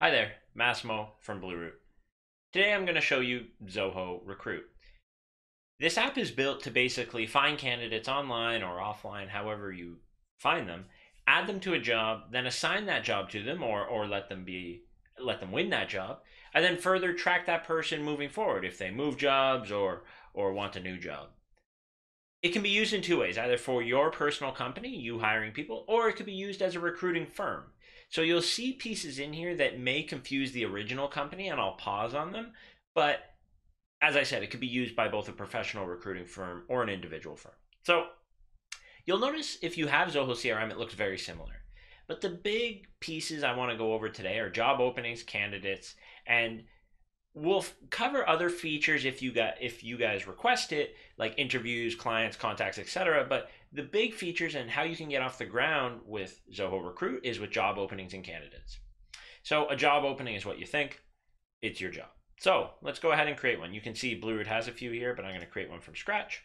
Hi there, Massimo from Blue Root. Today I'm going to show you Zoho Recruit. This app is built to basically find candidates online or offline, however you find them, add them to a job, then assign that job to them or let them win that job, and then further track that person moving forward if they move jobs or want a new job. It can be used in two ways, either for your personal company, you hiring people, or it could be used as a recruiting firm. So you'll see pieces in here that may confuse the original company, and I'll pause on them. But as I said, it could be used by both a professional recruiting firm or an individual firm. So you'll notice if you have Zoho CRM, it looks very similar. But the big pieces I want to go over today are job openings, candidates, and we'll cover other features if you guys request it, like interviews, clients, contacts, etc. But the big features and how you can get off the ground with Zoho Recruit is with job openings and candidates. So a job opening is what you think. It's your job. So let's go ahead and create one. You can see Blue Root has a few here, but I'm going to create one from scratch.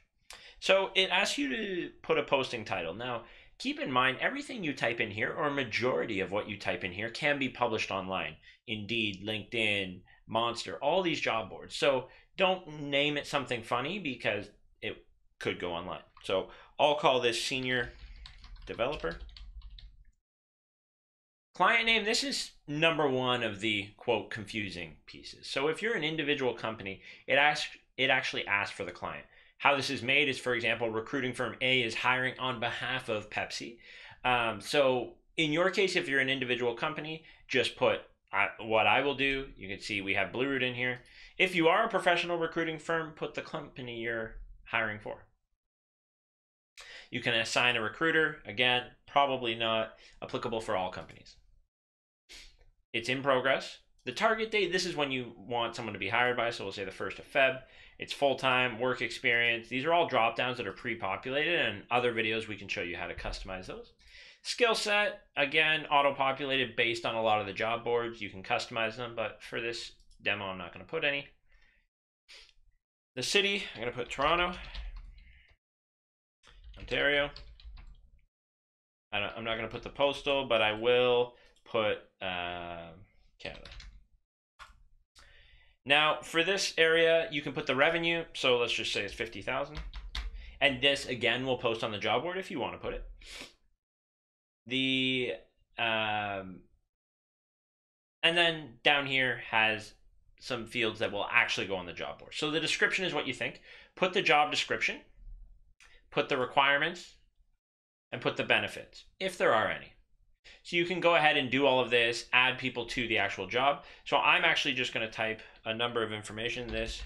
So it asks you to put a posting title. Now, keep in mind, everything you type in here, or a majority of what you type in here, can be published online. Indeed, LinkedIn, Monster, all these job boards. So don't name it something funny because it could go online. So I'll call this senior developer. Client name, this is number one of the quote confusing pieces. So if you're an individual company, it actually asks for the client. How this is made is, for example, recruiting firm A is hiring on behalf of Pepsi. So in your case, if you're an individual company, just put what I will do. You can see we have Blue Root in here. If you are a professional recruiting firm, put the company you're hiring for. You can assign a recruiter. Again, probably not applicable for all companies. It's in progress. The target date, this is when you want someone to be hired by, so we'll say the 1st of Feb. It's full-time, work experience. These are all drop-downs that are pre-populated, and other videos we can show you how to customize those. Skill set, again, auto-populated based on a lot of the job boards. You can customize them, but for this demo, I'm not going to put any. The city, I'm going to put Toronto, Ontario. I'm not going to put the postal, but I will put Canada. Now, for this area, you can put the revenue. So let's just say it's 50,000. And this, again, will post on the job board if you want to put it. The and then down here has some fields that will actually go on the job board. So the description is what you think. Put the job description, put the requirements, and put the benefits, if there are any. So you can go ahead and do all of this, add people to the actual job. So I'm actually just going to type a number of information. This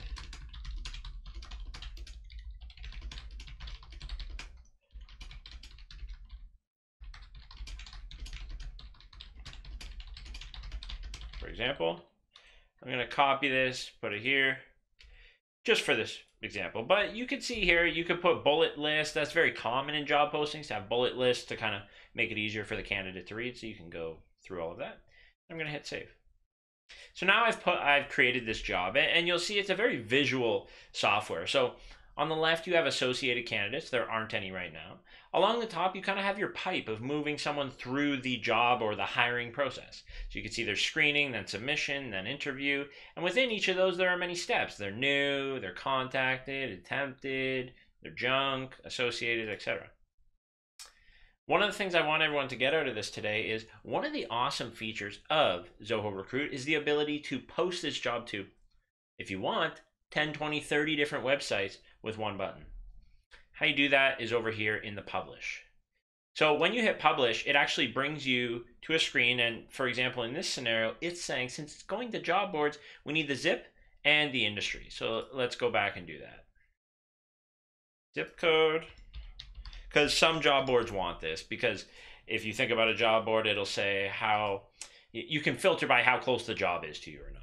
example, I'm going to copy this, put it here just for this example, but you can see here you could put bullet lists. That's very common in job postings to have bullet lists to kind of make it easier for the candidate to read, so you can go through all of that. I'm going to hit save. So now I've created this job, and you'll see it's a very visual software. So on the left you have associated candidates. There aren't any right now. Along the top, you kind of have your pipe of moving someone through the job or the hiring process. So you can see there's screening, then submission, then interview. And within each of those, there are many steps. They're new, they're contacted, attempted, they're junk, associated, etc. One of the things I want everyone to get out of this today is one of the awesome features of Zoho Recruit is the ability to post this job to, if you want, 10, 20, 30 different websites with one button. How you do that is over here in the publish. So when you hit publish, it actually brings you to a screen. And for example, in this scenario, it's saying, since it's going to job boards, we need the zip and the industry. So let's go back and do that. Zip code, because some job boards want this, because if you think about a job board, it'll say how you can filter by how close the job is to you or not.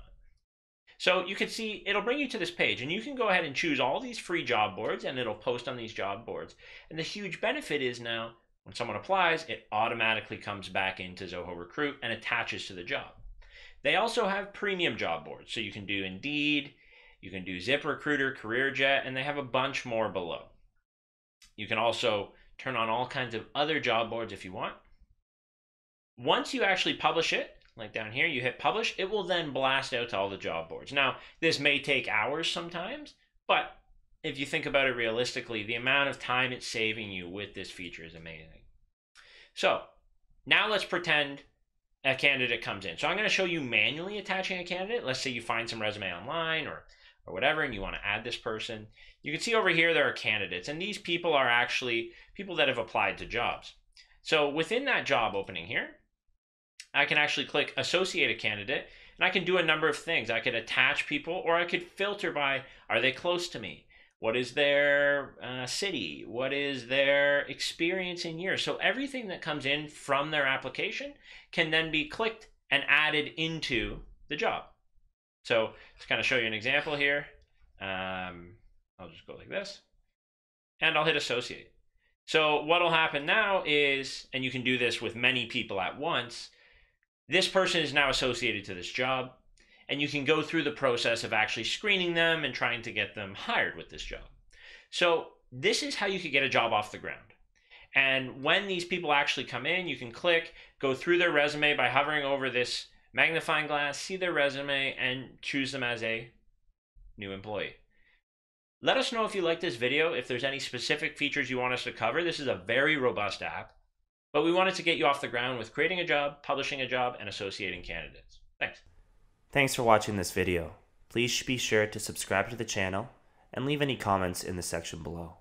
So you can see it'll bring you to this page, and you can go ahead and choose all these free job boards, and it'll post on these job boards. And the huge benefit is now when someone applies, it automatically comes back into Zoho Recruit and attaches to the job. They also have premium job boards. So you can do Indeed, you can do Zip Recruiter, CareerJet, and they have a bunch more below. You can also turn on all kinds of other job boards if you want. Once you actually publish it, like down here, you hit publish, it will then blast out to all the job boards. Now, this may take hours sometimes, but if you think about it realistically, the amount of time it's saving you with this feature is amazing. So now let's pretend a candidate comes in. So I'm going to show you manually attaching a candidate. Let's say you find some resume online or whatever, and you want to add this person. You can see over here there are candidates, and these people are actually people that have applied to jobs. So within that job opening here, I can actually click associate a candidate, and I can do a number of things. I could attach people, or I could filter by, are they close to me? What is their city? What is their experience in years? So everything that comes in from their application can then be clicked and added into the job. So to kind of show you an example here, I'll just go like this, and I'll hit associate. So what'll happen now is, and you can do this with many people at once, this person is now associated to this job, and you can go through the process of actually screening them and trying to get them hired with this job. So this is how you could get a job off the ground. And when these people actually come in, you can click, go through their resume by hovering over this magnifying glass, see their resume, and choose them as a new employee. Let us know if you like this video, if there's any specific features you want us to cover. This is a very robust app, but we wanted to get you off the ground with creating a job, publishing a job, and associating candidates. Thanks. Thanks for watching this video. Please be sure to subscribe to the channel and leave any comments in the section below.